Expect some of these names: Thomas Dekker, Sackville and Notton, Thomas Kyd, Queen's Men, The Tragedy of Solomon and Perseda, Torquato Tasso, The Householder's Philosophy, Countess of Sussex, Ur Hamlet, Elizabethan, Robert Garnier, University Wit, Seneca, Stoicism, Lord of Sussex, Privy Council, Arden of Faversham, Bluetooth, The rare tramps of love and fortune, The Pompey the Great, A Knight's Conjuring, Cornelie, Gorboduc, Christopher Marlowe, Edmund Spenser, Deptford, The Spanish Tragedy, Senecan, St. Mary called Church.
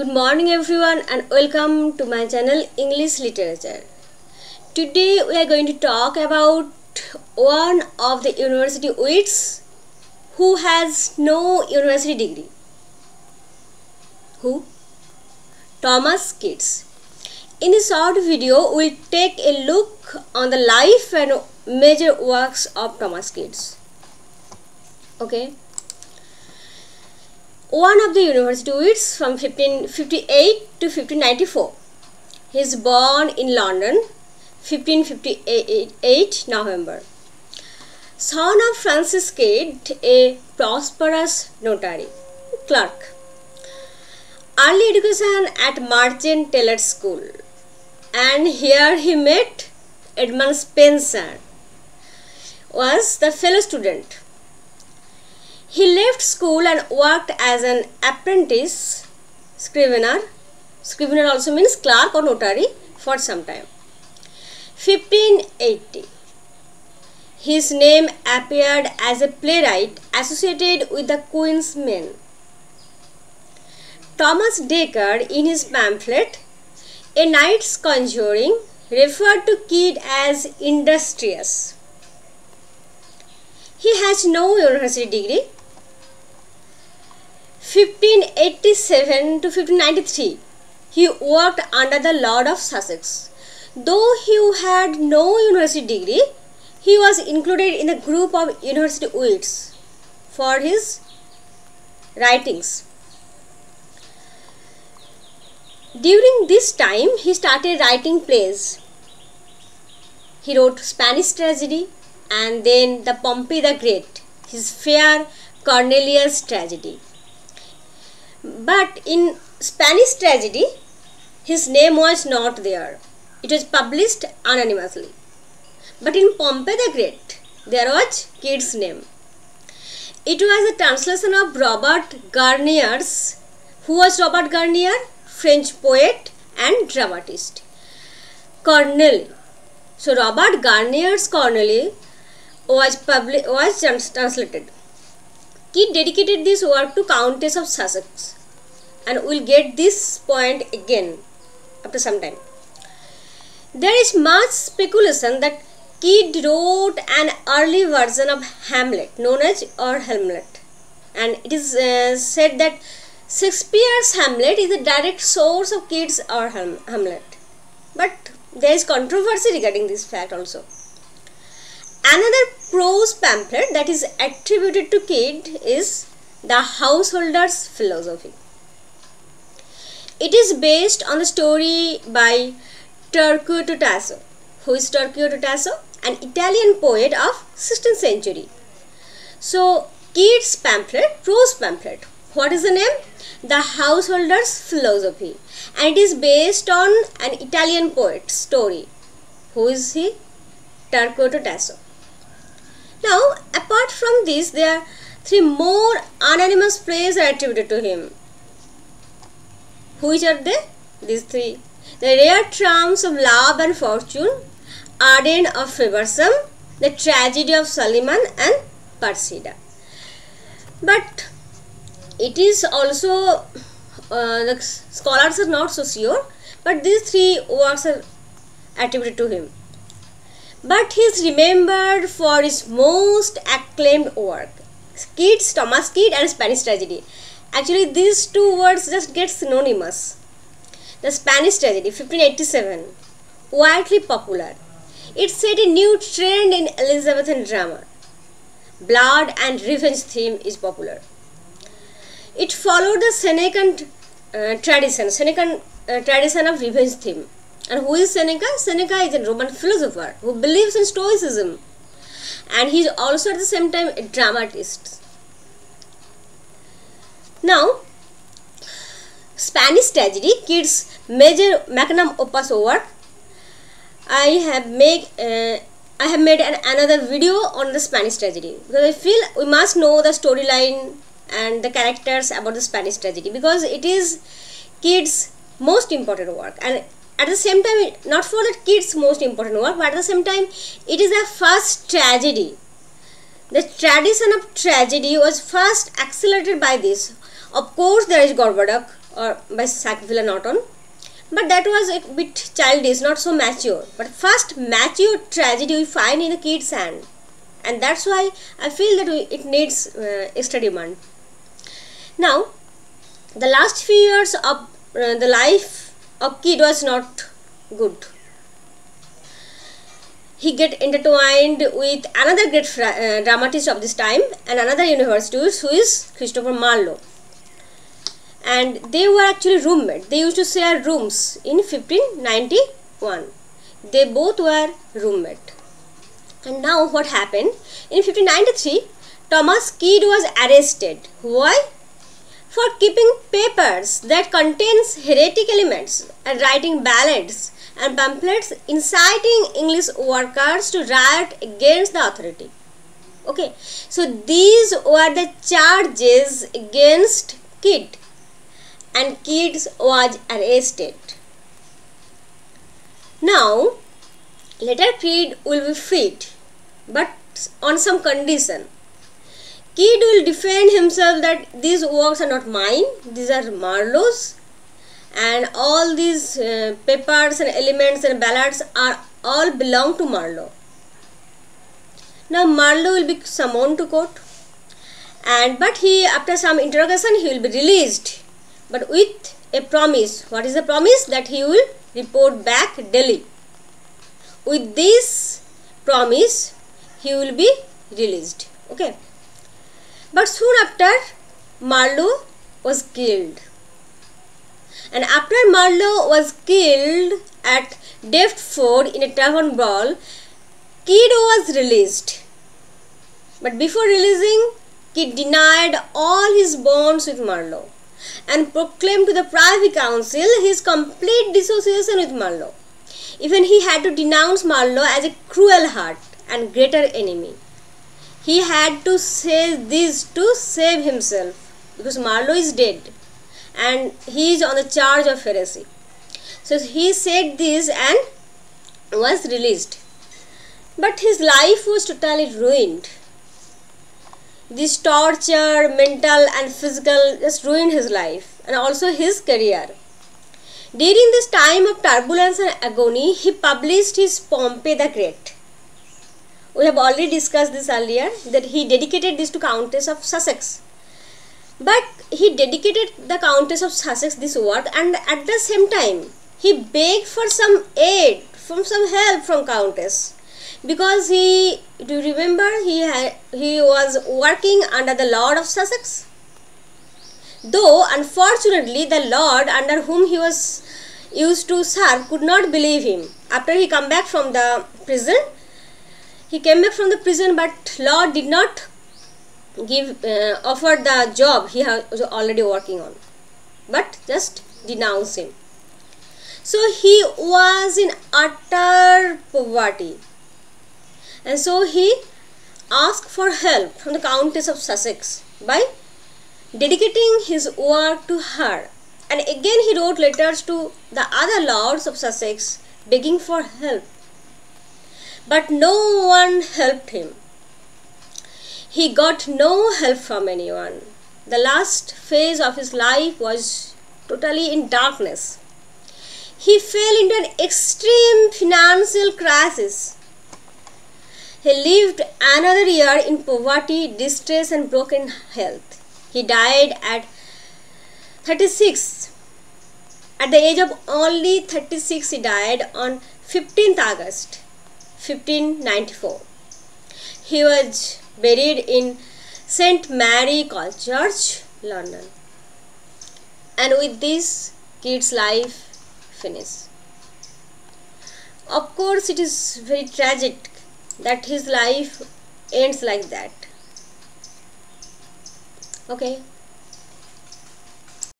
Good morning everyone and welcome to my channel English Literature. Today we are going to talk about one of the University Wits who has no university degree. Who? Thomas Kyd. In this short video we will take a look on the life and major works of Thomas Kyd. Okay. One of the University Wits from 1558 to 1594. He is born in London, 1558 November. Son of Francis Kyd, a prosperous notary clerk. Early education at Merchant Taylor School, and here he met Edmund Spenser, was the fellow student. He left school and worked as an apprentice scrivener. Scrivener also means clerk or notary for some time. 1580. His name appeared as a playwright associated with the Queen's Men. Thomas Dekker, in his pamphlet A Knight's Conjuring, referred to Kyd as industrious. He has no university degree. 1587 to 1593, he worked under the Lord of Sussex. Though he had no university degree, he was included in the group of University Wits for his writings. During this time, he started writing plays. He wrote Spanish Tragedy and then The Pompey the Great, his fair Cornelie's tragedy. But in Spanish Tragedy, his name was not there. It was published anonymously. But in Pompey the Great, there was Kyd's name. It was a translation of Robert Garnier's. Who was Robert Garnier? French poet and dramatist. Cornelie. So Robert Garnier's Cornelie was translated. Kyd dedicated this work to Countess of Sussex, and we'll get this point again after some time. There is much speculation that Kyd wrote an early version of Hamlet known as Ur Hamlet, and it is said that Shakespeare's Hamlet is a direct source of Kyd's Ur Hamlet, but there is controversy regarding this fact also. Another prose pamphlet that is attributed to Kyd is The Householder's Philosophy. It is based on a story by Torquato Tasso. Who is Torquato Tasso? An Italian poet of 16th century. So Kyd's pamphlet, prose pamphlet. What is the name? The Householder's Philosophy. And it is based on an Italian poet's story. Who is he? Torquato Tasso. Now, apart from this, there are three more anonymous plays are attributed to him. Which are they? These three. The Rare Tramps of Love and Fortune, Arden of Faversham, The Tragedy of Solomon and Perseda. But it is also, the scholars are not so sure, but these three works are attributed to him. But he is remembered for his most acclaimed work, Kyd's Thomas Kyd and Spanish Tragedy. Actually, these two words just get synonymous. The Spanish Tragedy, 1587, widely popular. It set a new trend in Elizabethan drama. Blood and revenge theme is popular. It followed the Senecan tradition of revenge theme. And who is Seneca? Seneca is a Roman philosopher who believes in Stoicism, and he is also at the same time a dramatist. Now, Spanish Tragedy, Kyd's major magnum opus work. I have made another video on the Spanish Tragedy because I feel we must know the storyline and the characters about the Spanish Tragedy because it is Kyd's most important work, and at the same time, not for the Kyd's most important work, but at the same time, it is the first tragedy. The tradition of tragedy was first accelerated by this. Of course, there is Gorboduc, or by Sackville and Notton. But that was a bit childish, not so mature. But first mature tragedy we find in a kid's hand. And that's why I feel that it needs extra demand. Now, the last few years of the life of Kyd was not good. He get intertwined with another great dramatist of this time and another university, who is Christopher Marlowe. And they were actually roommates. They used to share rooms in 1591. They both were roommates. And now what happened? In 1593, Thomas Kyd was arrested. Why? For keeping papers that contains heretic elements and writing ballads and pamphlets inciting English workers to riot against the authority. Okay, so these were the charges against Kyd. And Kyd was arrested. Now, later Kyd will be freed, but on some condition. Kyd will defend himself that these works are not mine, these are Marlowe's, and all these papers and elements and ballads are all belong to Marlowe. Now Marlowe will be summoned to court, but he, after some interrogation, he will be released. But with a promise. What is the promise? That he will report back daily. With this promise, he will be released. Okay. But soon after, Marlowe was killed. And after Marlowe was killed at Deptford in a tavern brawl, Kyd was released. But before releasing, Kyd denied all his bonds with Marlowe and proclaimed to the Privy Council his complete dissociation with Marlowe. Even he had to denounce Marlowe as a cruel heart and greater enemy. He had to say this to save himself because Marlowe is dead and he is on the charge of heresy. So he said this and was released. But his life was totally ruined. This torture, mental and physical, just ruined his life and also his career. During this time of turbulence and agony, he published his Pompey the Great. We have already discussed this earlier, that he dedicated this to Countess of Sussex. But he dedicated the Countess of Sussex this work, and at the same time, he begged for some aid, from some help from Countess. Because he, do you remember, he was working under the Lord of Sussex. Though, unfortunately, the Lord under whom he was used to serve could not believe him. After he came back from the prison, but Lord did not give offer the job he was already working on, but just denounced him. So he was in utter poverty. And so he asked for help from the Countess of Sussex by dedicating his work to her. And again he wrote letters to the other lords of Sussex begging for help. But no one helped him. He got no help from anyone. The last phase of his life was totally in darkness. He fell into an extreme financial crisis. He lived another year in poverty, distress and broken health. He died at 36. At the age of only 36, he died on 15th August, 1594. He was buried in St. Mary called Church, London. And with this, Kyd's life finished. Of course, it is very tragic that his life ends like that. Okay.